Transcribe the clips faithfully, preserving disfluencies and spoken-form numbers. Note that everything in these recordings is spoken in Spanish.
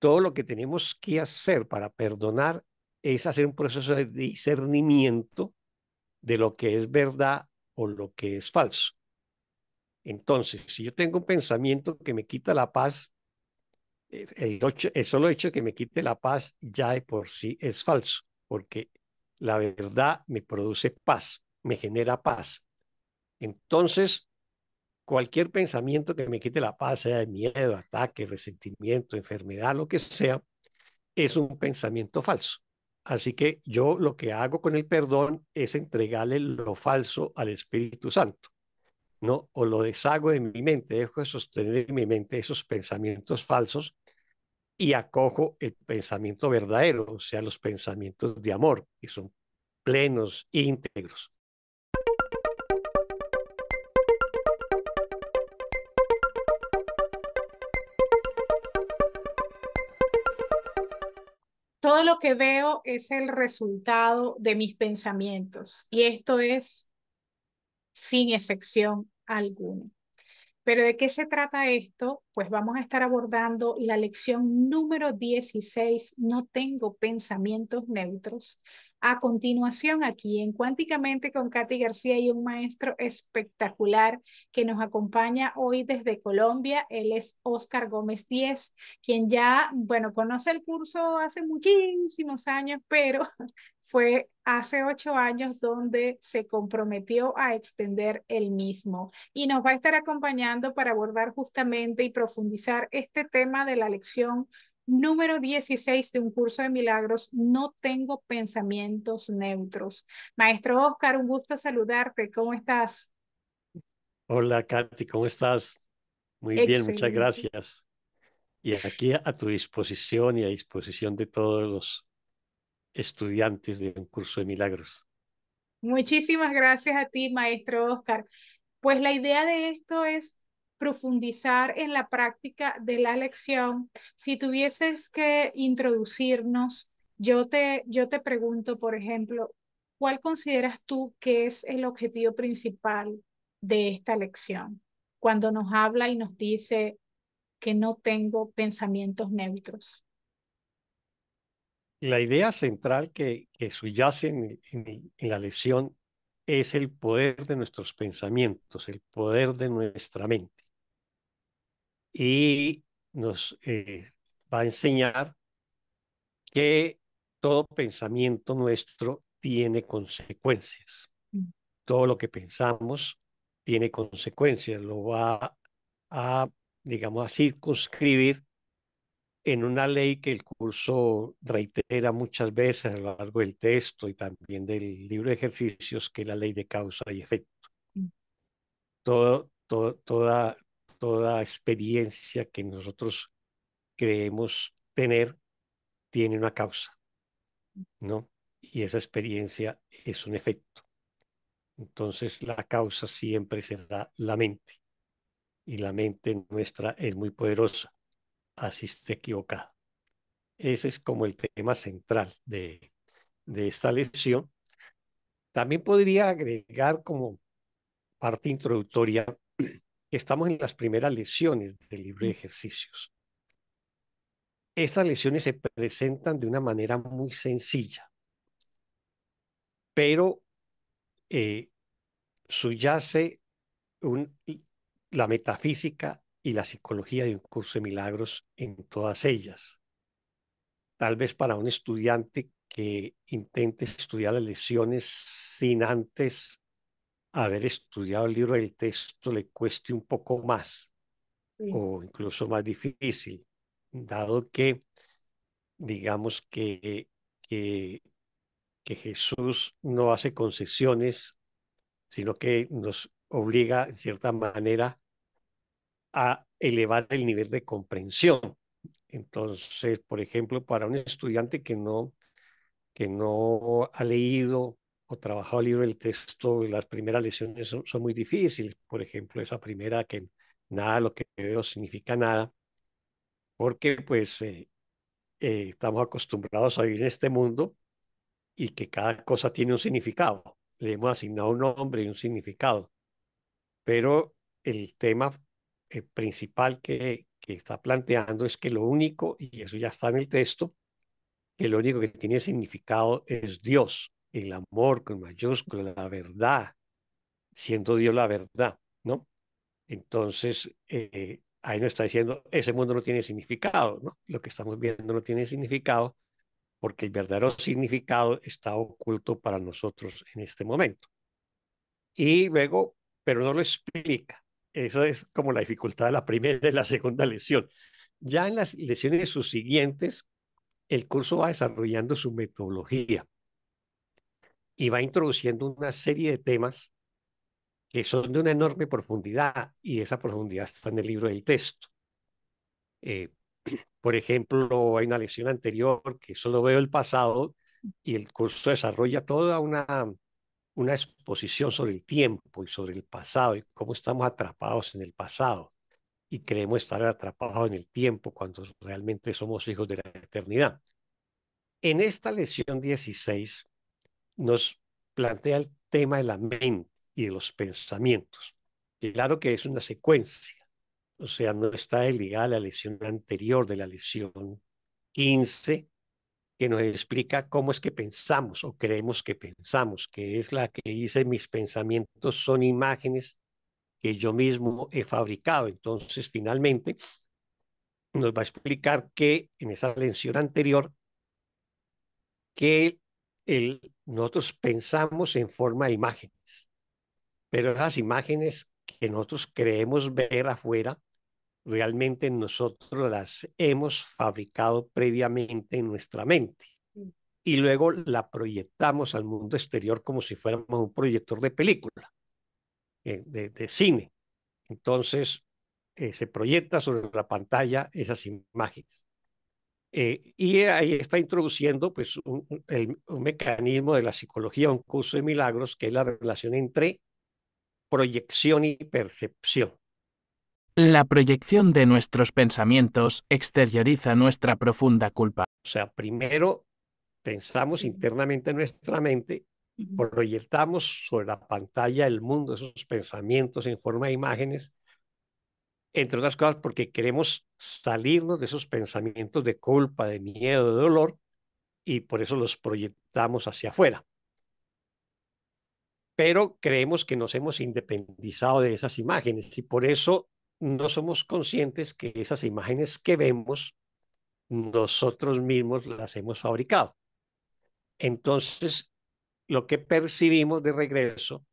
todo lo que tenemos que hacer para perdonar es hacer un proceso de discernimiento de lo que es verdad o lo que es falso. Entonces, si yo tengo un pensamiento que me quita la paz, el, ocho, el solo hecho que me quite la paz ya de por sí es falso, porque la verdad me produce paz, me genera paz. Entonces, cualquier pensamiento que me quite la paz, sea de miedo, ataque, resentimiento, enfermedad, lo que sea, es un pensamiento falso. Así que yo lo que hago con el perdón es entregarle lo falso al Espíritu Santo, ¿no? O lo deshago de mi mente, dejo de sostener en mi mente esos pensamientos falsos y acojo el pensamiento verdadero, o sea, los pensamientos de amor, que son plenos e íntegros. Todo lo que veo es el resultado de mis pensamientos y esto es sin excepción alguna. ¿Pero de qué se trata esto? Pues vamos a estar abordando la lección número dieciséis, No tengo pensamientos neutros. A continuación aquí en Cuánticamente con Katty García y un maestro espectacular que nos acompaña hoy desde Colombia. Él es Oscar Gómez Díez, quien ya, bueno, conoce el curso hace muchísimos años, pero fue hace ocho años donde se comprometió a extender el mismo. Y nos va a estar acompañando para abordar justamente y profundizar este tema de la lección número dieciséis de Un Curso de Milagros, No tengo pensamientos neutros. Maestro Oscar, un gusto saludarte. ¿Cómo estás? Hola, Katty, ¿cómo estás? Muy excelente. Bien, muchas gracias. Y aquí a tu disposición y a disposición de todos los estudiantes de Un Curso de Milagros. Muchísimas gracias a ti, maestro Oscar. Pues la idea de esto es profundizar en la práctica de la lección. Si tuvieses que introducirnos, yo te, yo te pregunto, por ejemplo, ¿cuál consideras tú que es el objetivo principal de esta lección? Cuando nos habla y nos dice que no tengo pensamientos neutros. La idea central que, que subyace en, en, en la lección es el poder de nuestros pensamientos, el poder de nuestra mente. Y nos eh, va a enseñar que todo pensamiento nuestro tiene consecuencias. Todo lo que pensamos tiene consecuencias. Lo va a, digamos, a circunscribir en una ley que el curso reitera muchas veces a lo largo del texto y también del libro de ejercicios, que es la ley de causa y efecto. Todo, todo, toda... Toda experiencia que nosotros creemos tener tiene una causa, ¿no? Y esa experiencia es un efecto. Entonces, la causa siempre será la mente. Y la mente nuestra es muy poderosa, así esté equivocada. Ese es como el tema central de, de esta lección. También podría agregar como parte introductoria. Estamos en las primeras lecciones del libro de ejercicios. Estas lecciones se presentan de una manera muy sencilla, pero eh, subyace un, la metafísica y la psicología de Un Curso de Milagros en todas ellas. Tal vez para un estudiante que intente estudiar las lecciones sin antes haber estudiado el libro del texto le cueste un poco más, sí, o incluso más difícil, dado que, digamos, que, que, que Jesús no hace concesiones, sino que nos obliga, en cierta manera, a elevar el nivel de comprensión. Entonces, por ejemplo, para un estudiante que no, que no ha leído o trabajado el libro del texto, las primeras lecciones son, son muy difíciles. Por ejemplo, esa primera que nada lo que veo significa nada, porque pues eh, eh, estamos acostumbrados a vivir en este mundo y que cada cosa tiene un significado. Le hemos asignado un nombre y un significado. Pero el tema eh, principal que, que está planteando es que lo único, y eso ya está en el texto, que lo único que tiene significado es Dios, el amor con mayúscula, la verdad, siendo Dios la verdad, ¿no? Entonces, eh, ahí nos está diciendo, ese mundo no tiene significado, ¿no? Lo que estamos viendo no tiene significado, porque el verdadero significado está oculto para nosotros en este momento. Y luego, pero no lo explica. Esa es como la dificultad de la primera y la segunda lección. Ya en las lecciones subsiguientes, el curso va desarrollando su metodología y va introduciendo una serie de temas que son de una enorme profundidad, y esa profundidad está en el libro del texto. Eh, por ejemplo, hay una lección anterior que solo veo el pasado, y el curso desarrolla toda una, una exposición sobre el tiempo y sobre el pasado, y cómo estamos atrapados en el pasado, y creemos estar atrapados en el tiempo cuando realmente somos hijos de la eternidad. En esta lección dieciséis nos plantea el tema de la mente y de los pensamientos. Claro que es una secuencia, o sea, no está desligada a la lección anterior, de la lección quince, que nos explica cómo es que pensamos o creemos que pensamos, que es la que dice: mis pensamientos son imágenes que yo mismo he fabricado. Entonces, finalmente, nos va a explicar que en esa lección anterior, que el, nosotros pensamos en forma de imágenes, pero esas imágenes que nosotros creemos ver afuera, realmente nosotros las hemos fabricado previamente en nuestra mente. Y luego la proyectamos al mundo exterior como si fuéramos un proyector de película, de, de cine. Entonces, eh, se proyecta sobre la pantalla esas imágenes. Eh, y ahí está introduciendo pues, un, el, un mecanismo de la psicología, un curso de milagros, que es la relación entre proyección y percepción. La proyección de nuestros pensamientos exterioriza nuestra profunda culpa. O sea, primero pensamos internamente en nuestra mente, proyectamos sobre la pantalla del mundo esos pensamientos en forma de imágenes, entre otras cosas porque queremos salirnos de esos pensamientos de culpa, de miedo, de dolor, y por eso los proyectamos hacia afuera. Pero creemos que nos hemos independizado de esas imágenes y por eso no somos conscientes que esas imágenes que vemos, nosotros mismos las hemos fabricado. Entonces, lo que percibimos de regreso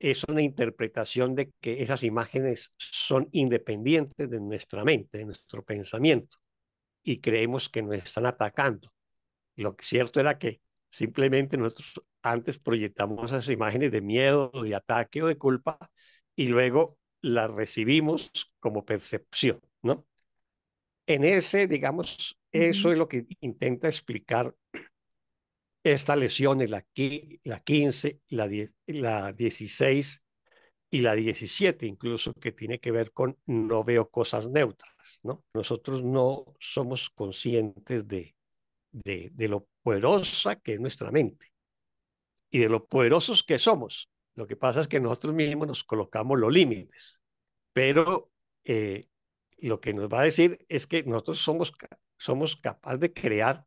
es una interpretación de que esas imágenes son independientes de nuestra mente, de nuestro pensamiento, y creemos que nos están atacando. Lo cierto era que simplemente nosotros antes proyectamos esas imágenes de miedo, de ataque o de culpa, y luego las recibimos como percepción, ¿no? En ese, digamos, eso es lo que intenta explicar esta lección, la, la quince, la, la dieciséis y la diecisiete, incluso, que tiene que ver con no veo cosas neutras, ¿no? Nosotros no somos conscientes de, de, de lo poderosa que es nuestra mente y de lo poderosos que somos. Lo que pasa es que nosotros mismos nos colocamos los límites, pero eh, lo que nos va a decir es que nosotros somos, somos capaces de crear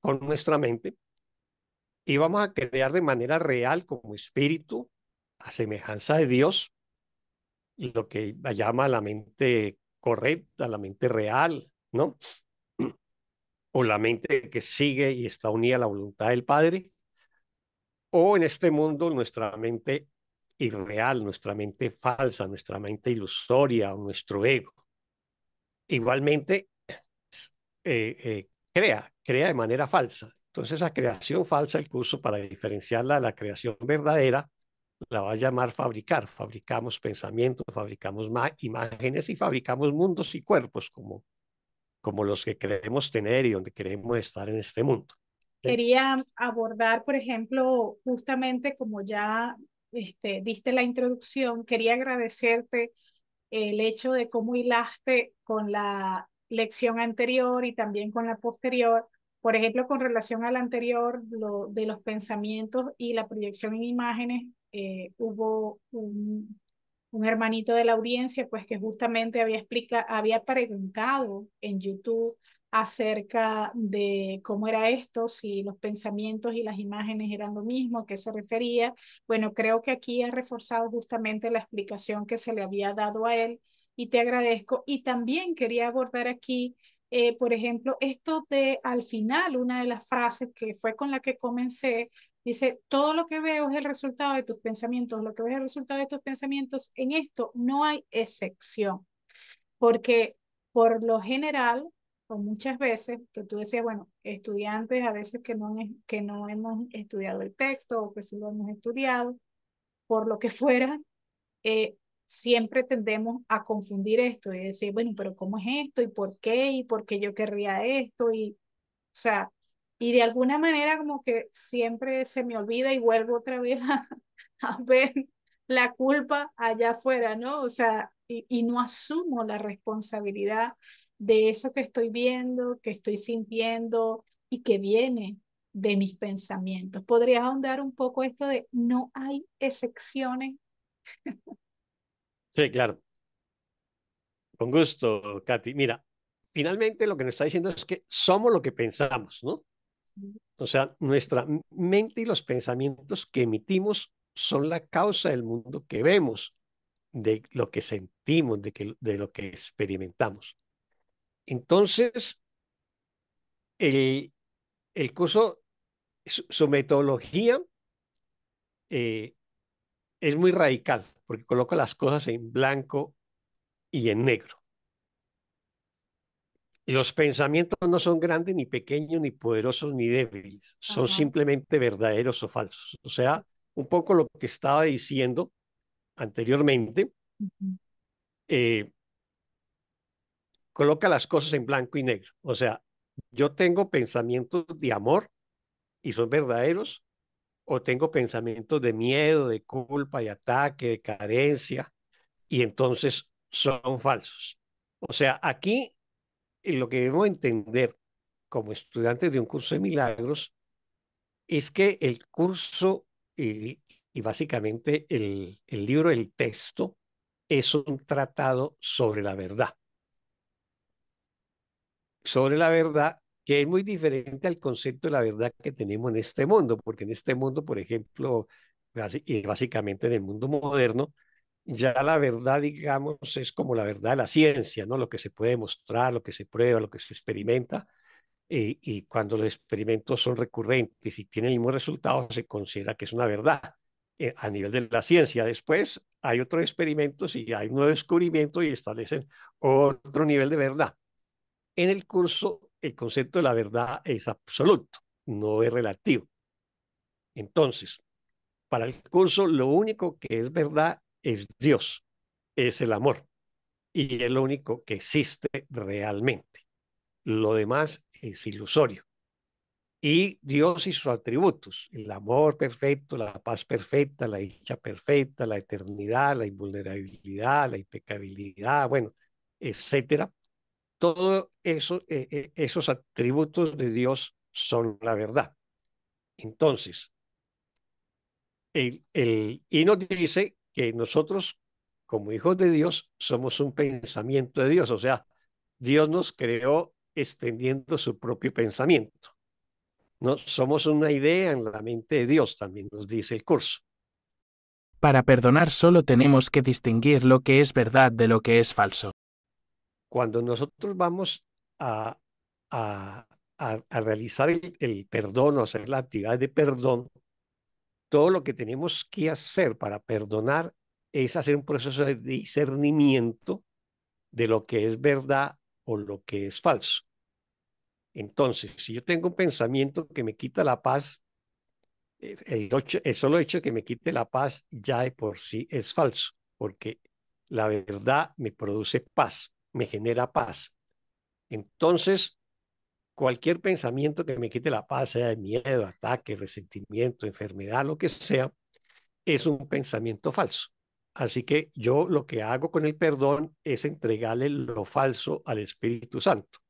con nuestra mente y vamos a crear de manera real como espíritu, a semejanza de Dios, lo que llama la mente correcta, la mente real, ¿no? O la mente que sigue y está unida a la voluntad del Padre, o en este mundo nuestra mente irreal, nuestra mente falsa, nuestra mente ilusoria, o nuestro ego. Igualmente, eh, eh, crea, crea de manera falsa. Entonces, esa creación falsa, el curso, para diferenciarla de la creación verdadera, la va a llamar fabricar. Fabricamos pensamientos, fabricamos imágenes y fabricamos mundos y cuerpos como como los que queremos tener y donde queremos estar en este mundo. Quería abordar, por ejemplo, justamente como ya este, diste la introducción, quería agradecerte el hecho de cómo hilaste con la lección anterior y también con la posterior. Por ejemplo, con relación a la anterior, lo, de los pensamientos y la proyección en imágenes, eh, hubo un, un hermanito de la audiencia, pues que justamente había, explica, había preguntado en YouTube acerca de cómo era esto, si los pensamientos y las imágenes eran lo mismo, a qué se refería. Bueno, creo que aquí ha reforzado justamente la explicación que se le había dado a él y te agradezco. Y también quería abordar aquí, eh, por ejemplo, esto de al final, una de las frases que fue con la que comencé, dice, todo lo que veo es el resultado de tus pensamientos, lo que ves es el resultado de tus pensamientos. En esto no hay excepción, porque por lo general, o muchas veces, que tú decías, bueno, estudiantes a veces que no, que no hemos estudiado el texto o que sí lo hemos estudiado, por lo que fuera, eh, siempre tendemos a confundir esto y decir, bueno, pero ¿cómo es esto? ¿Y por qué? ¿Y por qué yo querría esto? Y, o sea... Y de alguna manera como que siempre se me olvida y vuelvo otra vez a, a ver la culpa allá afuera, ¿no? O sea, y, y no asumo la responsabilidad de eso que estoy viendo, que estoy sintiendo y que viene de mis pensamientos. ¿Podrías ahondar un poco esto de no hay excepciones? Sí, claro. Con gusto, Katty. Mira, finalmente lo que nos está diciendo es que somos lo que pensamos, ¿no? O sea, nuestra mente y los pensamientos que emitimos son la causa del mundo que vemos, de lo que sentimos, de, que, de lo que experimentamos. Entonces, el, el curso, su, su metodología eh, es muy radical, porque coloca las cosas en blanco y en negro. Los pensamientos no son grandes, ni pequeños, ni poderosos, ni débiles. Son Ajá. simplemente verdaderos o falsos. O sea, un poco lo que estaba diciendo anteriormente, uh-huh. eh, coloca las cosas en blanco y negro. O sea, yo tengo pensamientos de amor y son verdaderos, o tengo pensamientos de miedo, de culpa, de ataque, de carencia, y entonces son falsos. O sea, aquí... Y lo que debemos entender como estudiantes de un curso de milagros es que el curso y, y básicamente el, el libro, el texto, es un tratado sobre la verdad. Sobre la verdad que es muy diferente al concepto de la verdad que tenemos en este mundo, porque en este mundo, por ejemplo, y básicamente en el mundo moderno, ya la verdad, digamos, es como la verdad de la ciencia, ¿no? Lo que se puede mostrar, lo que se prueba, lo que se experimenta, eh, y cuando los experimentos son recurrentes y tienen el mismo resultado, se considera que es una verdad eh, a nivel de la ciencia. Después hay otros experimentos y hay un nuevo descubrimiento y establecen otro nivel de verdad. En el curso, el concepto de la verdad es absoluto, no es relativo. Entonces, para el curso, lo único que es verdad es Dios, es el amor, y es lo único que existe realmente. Lo demás es ilusorio. Y Dios y sus atributos, el amor perfecto, la paz perfecta, la dicha perfecta, la eternidad, la invulnerabilidad, la impecabilidad, bueno, etcétera. Todos eso, eh, esos atributos de Dios son la verdad. Entonces, el, el, y nos dice que nosotros, como hijos de Dios, somos un pensamiento de Dios. O sea, Dios nos creó extendiendo su propio pensamiento. No, somos una idea en la mente de Dios, también nos dice el curso. Para perdonar solo tenemos que distinguir lo que es verdad de lo que es falso. Cuando nosotros vamos a, a, a, a realizar el, el perdón o hacer la actividad de perdón, todo lo que tenemos que hacer para perdonar es hacer un proceso de discernimiento de lo que es verdad o lo que es falso. Entonces, si yo tengo un pensamiento que me quita la paz, el, ocho, el solo hecho de que me quite la paz ya de por sí es falso, porque la verdad me produce paz, me genera paz. Entonces, cualquier pensamiento que me quite la paz, sea de miedo, ataque, resentimiento, enfermedad, lo que sea, es un pensamiento falso. Así que yo lo que hago con el perdón es entregarle lo falso al Espíritu Santo,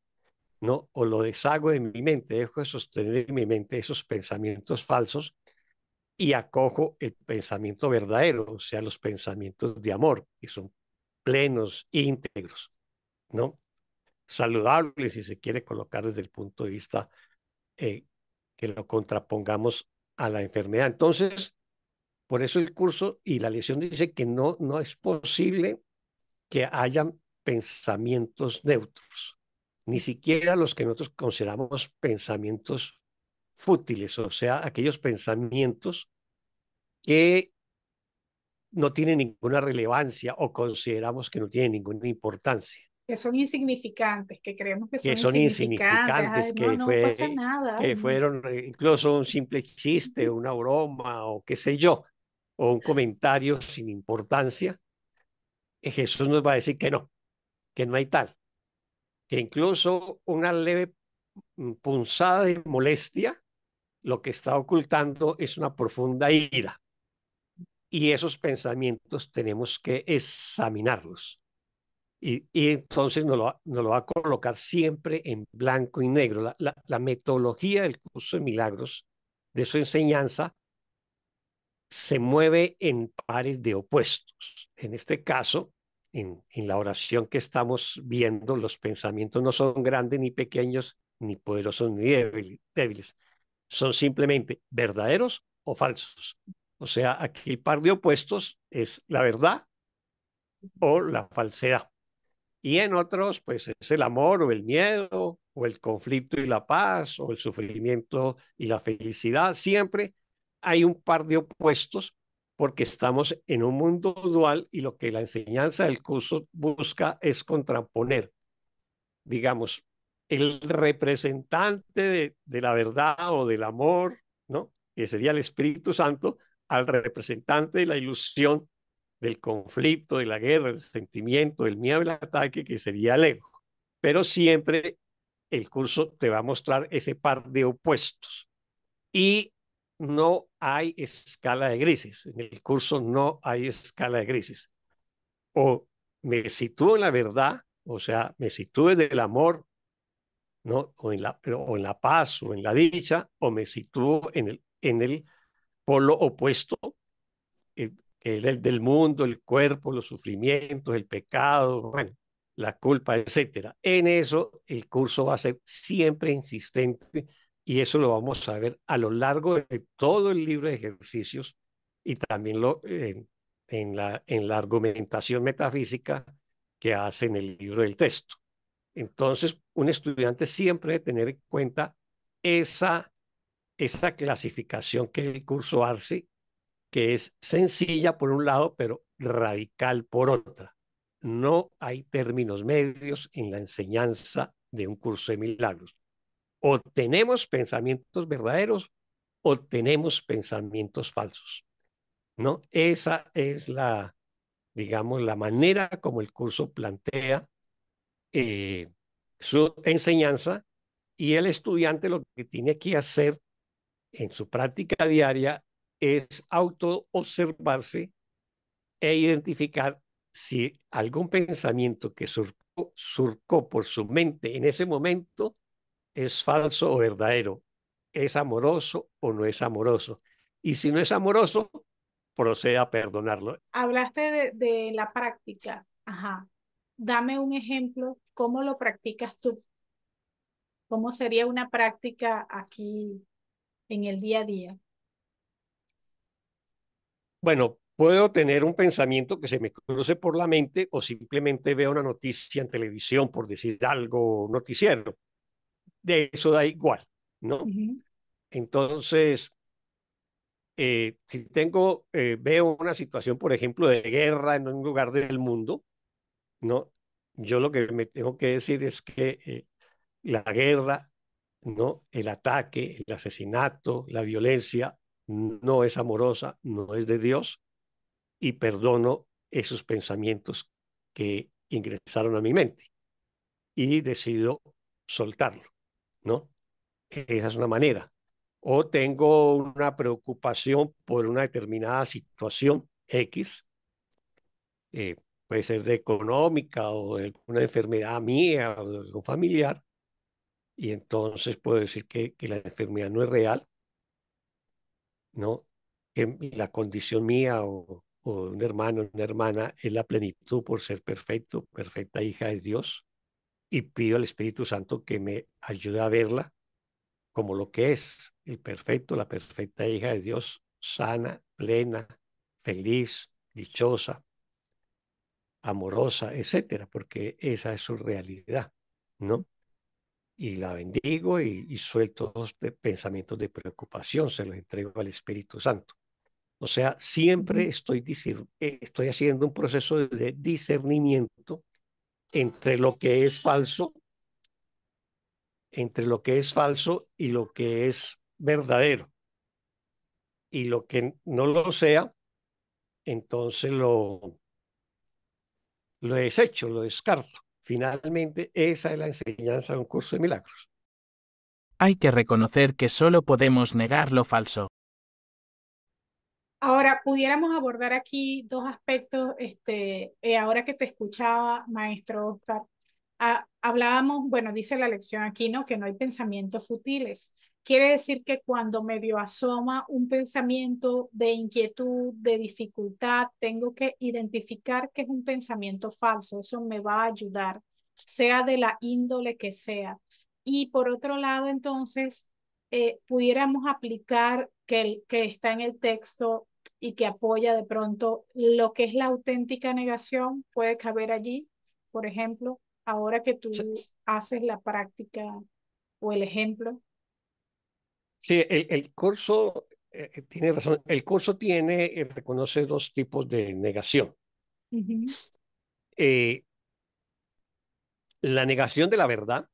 ¿no? O lo deshago de mi mente, dejo de sostener en mi mente esos pensamientos falsos y acojo el pensamiento verdadero, o sea, los pensamientos de amor, que son plenos, íntegros, ¿no? Saludables, si se quiere colocar desde el punto de vista eh, que lo contrapongamos a la enfermedad. Entonces, por eso el curso y la lección dice que no, no es posible que hayan pensamientos neutros, ni siquiera los que nosotros consideramos pensamientos fútiles, o sea, aquellos pensamientos que no tienen ninguna relevancia o consideramos que no tienen ninguna importancia. Que son insignificantes, que creemos que son, que son insignificantes, insignificantes ay, que, no, no fue, pasa nada. que fueron incluso un simple chiste, una broma o qué sé yo, o un comentario sin importancia. Jesús nos va a decir que no, que no hay tal, que incluso una leve punzada de molestia, lo que está ocultando es una profunda ira. Y esos pensamientos tenemos que examinarlos. Y, y entonces nos lo, nos lo va a colocar siempre en blanco y negro. La, la, la metodología del curso de milagros, de su enseñanza, se mueve en pares de opuestos. En este caso, en, en la oración que estamos viendo, los pensamientos no son grandes ni pequeños, ni poderosos ni débiles, son simplemente verdaderos o falsos. O sea, aquí el par de opuestos es la verdad o la falsedad. Y en otros, pues es el amor o el miedo, o el conflicto y la paz, o el sufrimiento y la felicidad. Siempre hay un par de opuestos porque estamos en un mundo dual y lo que la enseñanza del curso busca es contraponer, digamos, el representante de, de la verdad o del amor, ¿no? Que sería el Espíritu Santo, al representante de la ilusión, del conflicto, de la guerra, del sentimiento, del miedo, del ataque, que sería el ego. Pero siempre el curso te va a mostrar ese par de opuestos. Y no hay escala de grises. En el curso no hay escala de grises. O me sitúo en la verdad, o sea, me sitúo desde el amor, ¿no? O, en la, o en la paz o en la dicha, o me sitúo en el, en el polo opuesto, el, el del mundo, el cuerpo, los sufrimientos, el pecado, bueno, la culpa, etcétera. En eso el curso va a ser siempre insistente y eso lo vamos a ver a lo largo de todo el libro de ejercicios y también lo, eh, en, la, en la argumentación metafísica que hace en el libro del texto. Entonces, un estudiante siempre debe tener en cuenta esa, esa clasificación que el curso hace, que es sencilla por un lado, pero radical por otra. No hay términos medios en la enseñanza de un curso de milagros. O tenemos pensamientos verdaderos o tenemos pensamientos falsos, ¿no? Esa es la, digamos, la manera como el curso plantea Eh, su enseñanza, y el estudiante lo que tiene que hacer en su práctica diaria es autoobservarse e identificar si algún pensamiento que surcó, surcó por su mente en ese momento es falso o verdadero, es amoroso o no es amoroso, y si no es amoroso, proceda a perdonarlo. Hablaste de, de la práctica, ajá. Dame un ejemplo, ¿cómo lo practicas tú? ¿Cómo sería una práctica aquí en el día a día? Bueno, puedo tener un pensamiento que se me cruce por la mente o simplemente veo una noticia en televisión, por decir algo, noticiero. De eso da igual, ¿no? Uh-huh. Entonces, eh, si tengo, eh, veo una situación, por ejemplo, de guerra en un lugar del mundo, ¿no? Yo lo que me tengo que decir es que eh, la guerra, ¿no? El ataque, el asesinato, la violencia no es amorosa, no es de Dios, y perdono esos pensamientos que ingresaron a mi mente y decido soltarlo, ¿no? Esa es una manera. O tengo una preocupación por una determinada situación X, eh, puede ser de económica o de alguna enfermedad mía o de algún familiar, y entonces puedo decir que, que la enfermedad no es real, ¿no? que la condición mía o, o un hermano, una hermana, es la plenitud por ser perfecto, perfecta hija de Dios, y pido al Espíritu Santo que me ayude a verla como lo que es, el perfecto, la perfecta hija de Dios, sana, plena, feliz, dichosa, amorosa, etcétera, porque esa es su realidad, ¿no? Y la bendigo y, y suelto los de pensamientos de preocupación, se los entrego al Espíritu Santo. O sea, siempre estoy, estoy haciendo un proceso de discernimiento entre lo que es falso, entre lo que es falso y lo que es verdadero. Y lo que no lo sea, entonces lo, lo desecho, lo descarto. Finalmente, esa es la enseñanza de un curso de milagros. Hay que reconocer que solo podemos negar lo falso. Ahora, pudiéramos abordar aquí dos aspectos. Este, eh, ahora que te escuchaba, maestro Oscar, ah, hablábamos, bueno, dice la lección aquí, ¿no? Que no hay pensamientos futiles. Quiere decir que cuando medio asoma un pensamiento de inquietud, de dificultad, tengo que identificar que es un pensamiento falso. Eso me va a ayudar, sea de la índole que sea. Y por otro lado, entonces, eh, pudiéramos aplicar que, el, que está en el texto y que apoya de pronto lo que es la auténtica negación, puede caber allí, por ejemplo, ahora que tú haces la práctica o el ejemplo. Sí, el, el curso eh, tiene razón. El curso tiene, eh, reconoce dos tipos de negación. Uh-huh. eh, la negación de la verdad,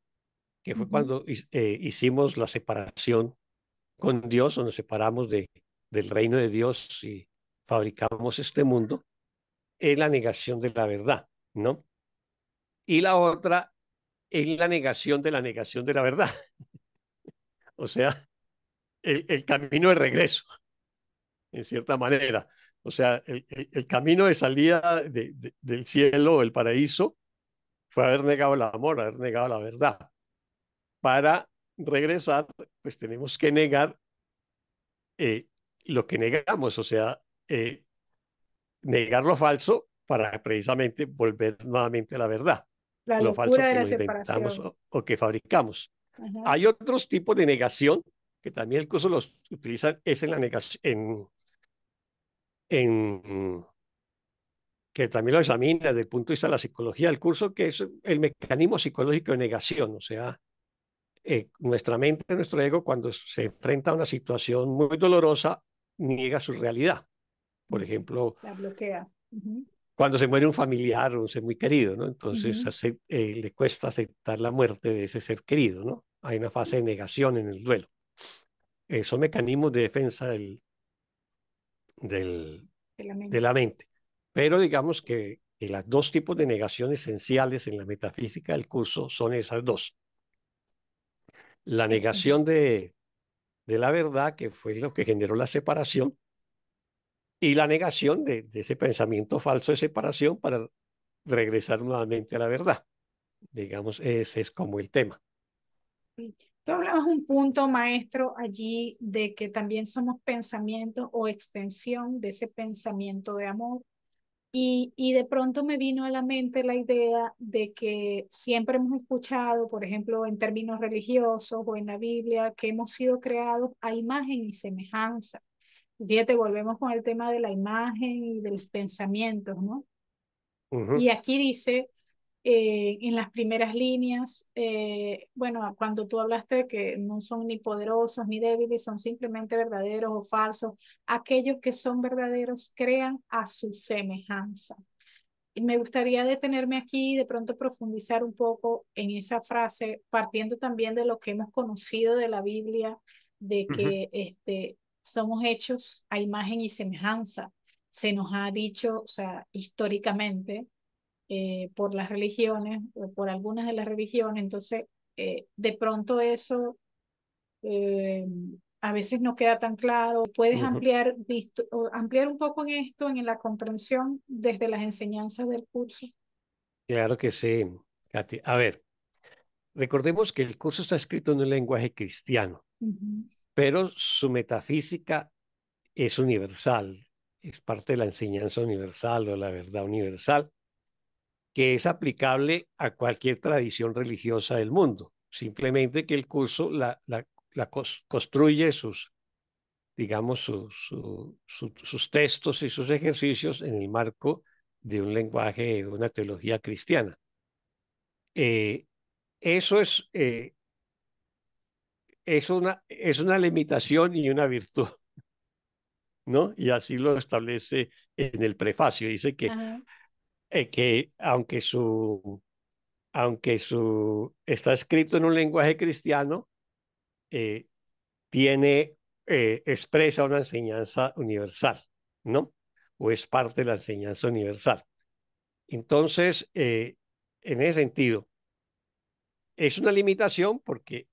que fue uh-huh. cuando eh, hicimos la separación con Dios, o nos separamos de, del reino de Dios y fabricamos este mundo, es la negación de la verdad, ¿no? Y la otra es la negación de la negación de la verdad. O sea, El, el camino de regreso, en cierta manera. O sea, el, el, el camino de salida de, de, del cielo, del paraíso, fue haber negado el amor, haber negado la verdad. Para regresar, pues tenemos que negar eh, lo que negamos, o sea, eh, negar lo falso para precisamente volver nuevamente a la verdad. La lo falso que nos inventamos o, o que fabricamos. Ajá. Hay otros tipos de negación que también el curso los utiliza, es en la negación, en, en, que también lo examina desde el punto de vista de la psicología del curso, que es el mecanismo psicológico de negación. O sea, eh, nuestra mente, nuestro ego, cuando se enfrenta a una situación muy dolorosa, niega su realidad. Por sí, ejemplo, la bloquea. Uh-huh. Cuando se muere un familiar o un ser muy querido, ¿no? Entonces uh-huh. hace, eh, le cuesta aceptar la muerte de ese ser querido, ¿no? Hay una fase de negación en el duelo. Eh, son mecanismos de defensa del, del, de, la de la mente. Pero digamos que, que los dos tipos de negación esenciales en la metafísica del curso son esas dos. La negación de, de la verdad, que fue lo que generó la separación, y la negación de, de ese pensamiento falso de separación para regresar nuevamente a la verdad. Digamos, ese es como el tema. Sí. Tú hablabas un punto, maestro, allí de que también somos pensamientos o extensión de ese pensamiento de amor. Y, y de pronto me vino a la mente la idea de que siempre hemos escuchado, por ejemplo, en términos religiosos o en la Biblia, que hemos sido creados a imagen y semejanza. Fíjate, volvemos con el tema de la imagen y de los pensamientos, ¿no? Uh-huh. Y aquí dice... Eh, en las primeras líneas, eh, bueno, cuando tú hablaste de que no son ni poderosos ni débiles, son simplemente verdaderos o falsos, aquellos que son verdaderos crean a su semejanza. Y me gustaría detenerme aquí y de pronto profundizar un poco en esa frase, partiendo también de lo que hemos conocido de la Biblia, de que uh-huh. este, somos hechos a imagen y semejanza. Se nos ha dicho, o sea, históricamente, Eh, por las religiones, o por algunas de las religiones, entonces eh, de pronto eso eh, a veces no queda tan claro. ¿Puedes uh-huh. ampliar, visto, ampliar un poco en esto, en la comprensión desde las enseñanzas del curso? Claro que sí, Katty. A ver, recordemos que el curso está escrito en un lenguaje cristiano, uh-huh. pero su metafísica es universal, es parte de la enseñanza universal o la verdad universal, que es aplicable a cualquier tradición religiosa del mundo. Simplemente que el curso la, la, la cos, construye sus, digamos, su, su, su, sus textos y sus ejercicios en el marco de un lenguaje, de una teología cristiana. Eh, eso es, eh, es, una, es una limitación y una virtud, ¿no? Y así lo establece en el prefacio. Dice que... Ajá. Eh, que aunque su aunque su está escrito en un lenguaje cristiano, eh, tiene eh, expresa una enseñanza universal, ¿no? O es parte de la enseñanza universal. Entonces, eh, en ese sentido, es una limitación porque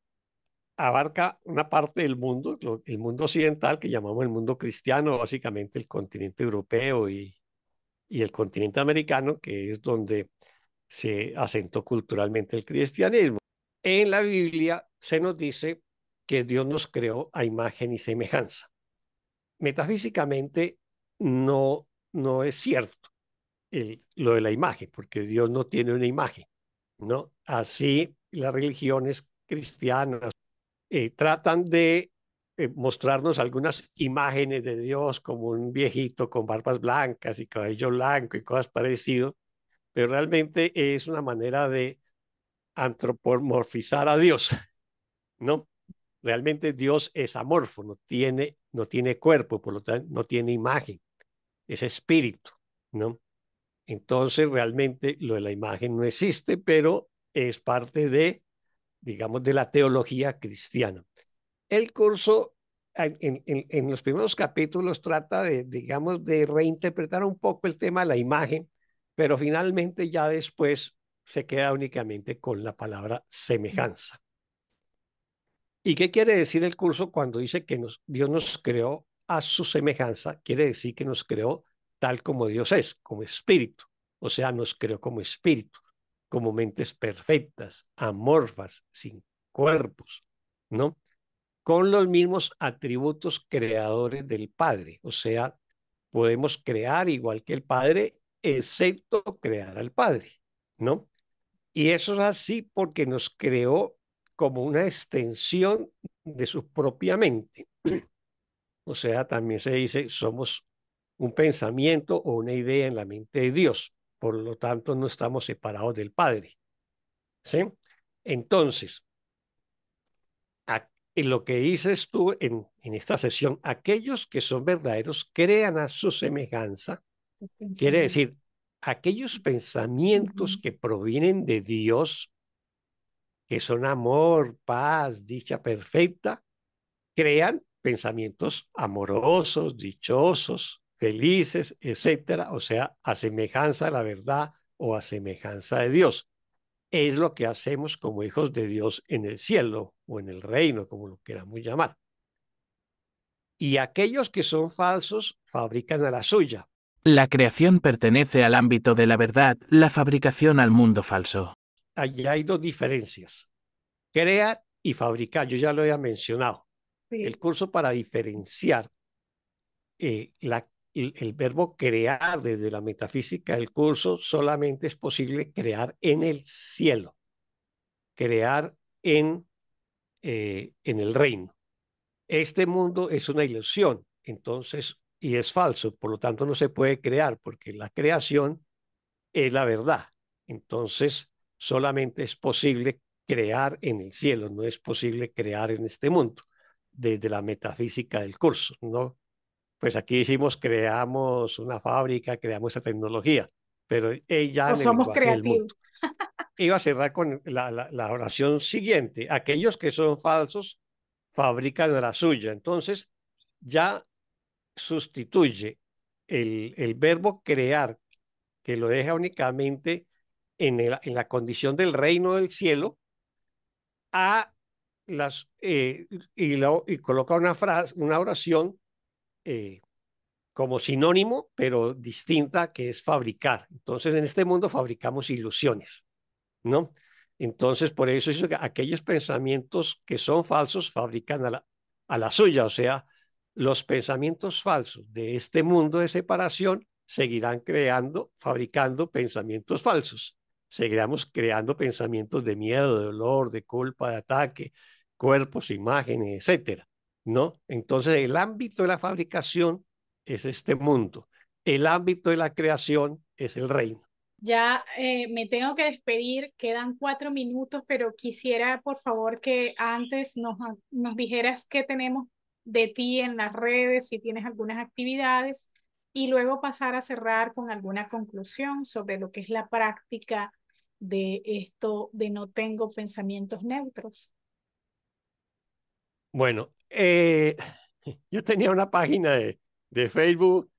abarca una parte del mundo, lo, el mundo occidental, que llamamos el mundo cristiano, básicamente el continente europeo y y el continente americano, que es donde se asentó culturalmente el cristianismo. En la Biblia se nos dice que Dios nos creó a imagen y semejanza. Metafísicamente no, no es cierto el, lo de la imagen, porque Dios no tiene una imagen, ¿no? Así las religiones cristianas eh, tratan de Eh, mostrarnos algunas imágenes de Dios como un viejito con barbas blancas y cabello blanco y cosas parecidas, pero realmente es una manera de antropomorfizar a Dios, ¿no? Realmente Dios es amorfo, no tiene, no tiene cuerpo, por lo tanto no tiene imagen, es espíritu, ¿no? Entonces realmente lo de la imagen no existe, pero es parte de, digamos, de la teología cristiana. El curso en, en, en los primeros capítulos trata de, digamos, de reinterpretar un poco el tema de la imagen, pero finalmente ya después se queda únicamente con la palabra semejanza. ¿Y qué quiere decir el curso cuando dice que nos, Dios nos creó a su semejanza? Quiere decir que nos creó tal como Dios es, como espíritu. O sea, nos creó como espíritu, como mentes perfectas, amorfas, sin cuerpos, ¿no? Con los mismos atributos creadores del Padre. O sea, podemos crear igual que el Padre, excepto crear al Padre, ¿no? Y eso es así porque nos creó como una extensión de su propia mente. O sea, también se dice, somos un pensamiento o una idea en la mente de Dios. Por lo tanto, no estamos separados del Padre, ¿sí? Entonces, en lo que dices tú en, en esta sesión, aquellos que son verdaderos crean a su semejanza, quiere decir, aquellos pensamientos que provienen de Dios, que son amor, paz, dicha perfecta, crean pensamientos amorosos, dichosos, felices, etcétera, o sea, a semejanza de la verdad o a semejanza de Dios. Es lo que hacemos como hijos de Dios en el cielo o en el reino, como lo queramos llamar. Y aquellos que son falsos fabrican a la suya. La creación pertenece al ámbito de la verdad, la fabricación al mundo falso. Allí hay dos diferencias. Crear y fabricar, yo ya lo había mencionado. Sí. El curso para diferenciar eh, la, el, el verbo crear desde la metafísica del curso, solamente es posible crear en el cielo, crear en Eh, en el reino. Este mundo es una ilusión, entonces, y es falso, por lo tanto no se puede crear, porque la creación es la verdad. Entonces, solamente es posible crear en el cielo, no es posible crear en este mundo, desde la metafísica del curso, ¿no? Pues aquí decimos, creamos una fábrica, creamos esta tecnología, pero ella no somos creativos. Iba a cerrar con la, la, la oración siguiente. Aquellos que son falsos fabrican la suya. Entonces, ya sustituye el, el verbo crear, que lo deja únicamente en, el, en la condición del reino del cielo, a las, eh, y, la, y coloca una frase, una oración eh, como sinónimo, pero distinta, que es fabricar. Entonces, en este mundo fabricamos ilusiones, ¿no? Entonces, por eso es que aquellos pensamientos que son falsos fabrican a la, a la suya, o sea, los pensamientos falsos de este mundo de separación seguirán creando, fabricando pensamientos falsos. Seguiremos creando pensamientos de miedo, de dolor, de culpa, de ataque, cuerpos, imágenes, etcétera, ¿no? Entonces, el ámbito de la fabricación es este mundo. El ámbito de la creación es el reino. Ya eh, me tengo que despedir, quedan cuatro minutos, pero quisiera, por favor, que antes nos, nos dijeras qué tenemos de ti en las redes, si tienes algunas actividades, y luego pasar a cerrar con alguna conclusión sobre lo que es la práctica de esto de no tengo pensamientos neutros. Bueno, eh, yo tenía una página de, de Facebook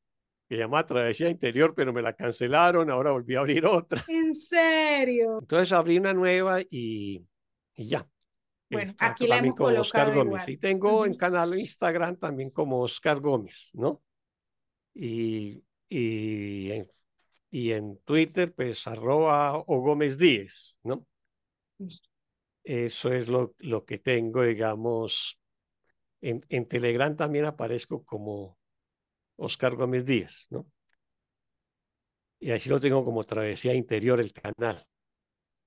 que se llamaba Travesía Interior, pero me la cancelaron, ahora volví a abrir otra. ¿En serio? Entonces abrí una nueva y, y ya. Bueno, está aquí la hemos colocado Oscar Gómez. Y tengo uh-huh. en canal de Instagram también como Oscar Gómez, ¿no? Y, y, en, y en Twitter, pues, arroba o Gómez Díez, ¿no? Eso es lo, lo que tengo, digamos. En, en Telegram también aparezco como Oscar Gómez Díez, ¿no? Y así lo tengo como Travesía Interior, el canal.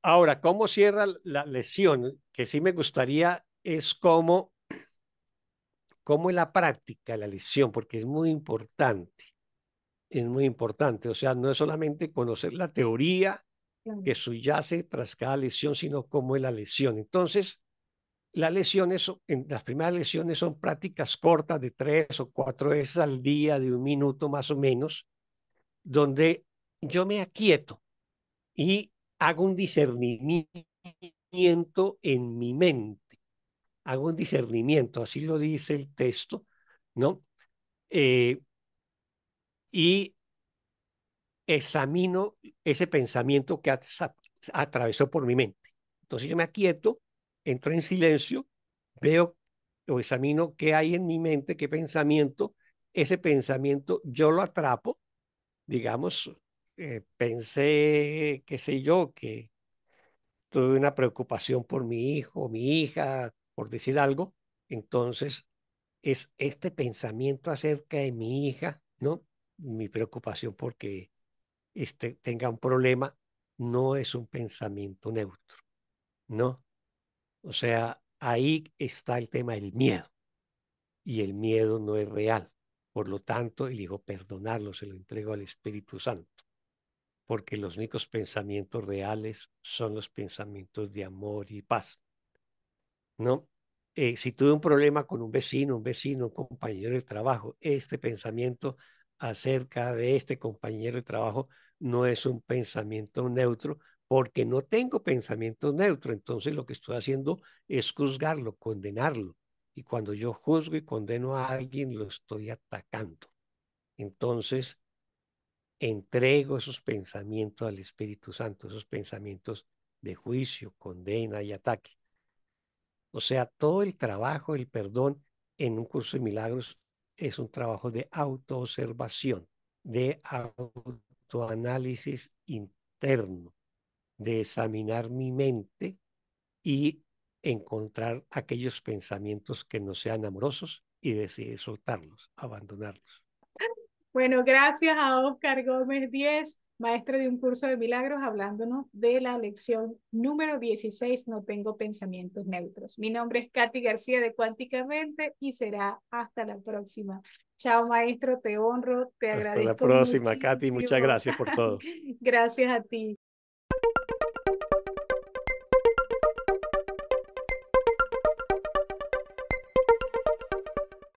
Ahora, ¿cómo cierra la lección? Que sí me gustaría es cómo... ¿Cómo es la práctica, la lección? Porque es muy importante, es muy importante. O sea, no es solamente conocer la teoría que subyace tras cada lección, sino cómo es la lección. Entonces, las lecciones, en las primeras lecciones son prácticas cortas de tres o cuatro veces al día, de un minuto más o menos, donde yo me aquieto y hago un discernimiento en mi mente. Hago un discernimiento, así lo dice el texto, ¿no? Eh, y examino ese pensamiento que atravesó por mi mente. Entonces yo me aquieto, entro en silencio, veo o examino qué hay en mi mente, qué pensamiento, ese pensamiento yo lo atrapo, digamos, eh, pensé, qué sé yo, que tuve una preocupación por mi hijo, mi hija, por decir algo, entonces es este pensamiento acerca de mi hija, ¿no? Mi preocupación porque este tenga un problema no es un pensamiento neutro, ¿no? O sea, ahí está el tema del miedo, y el miedo no es real, por lo tanto elijo perdonarlo, se lo entrego al Espíritu Santo, porque los únicos pensamientos reales son los pensamientos de amor y paz. ¿No? Eh, si tuve un problema con un vecino, un vecino, un compañero de trabajo, este pensamiento acerca de este compañero de trabajo no es un pensamiento neutro, porque no tengo pensamiento neutro, entonces lo que estoy haciendo es juzgarlo, condenarlo, y cuando yo juzgo y condeno a alguien, lo estoy atacando. Entonces, entrego esos pensamientos al Espíritu Santo, esos pensamientos de juicio, condena y ataque. O sea, todo el trabajo, el perdón en un curso de milagros es un trabajo de autoobservación, de autoanálisis interno, de examinar mi mente y encontrar aquellos pensamientos que no sean amorosos y decidir soltarlos, abandonarlos. Bueno, gracias a Oscar Gómez Díez, maestro de un curso de milagros, hablándonos de la lección número dieciséis, no tengo pensamientos neutros. Mi nombre es Katty García de Cuánticamente y será hasta la próxima. Chao, maestro, te honro, te agradezco. Hasta la próxima, muchísimo. Katty, muchas gracias por todo. Gracias a ti.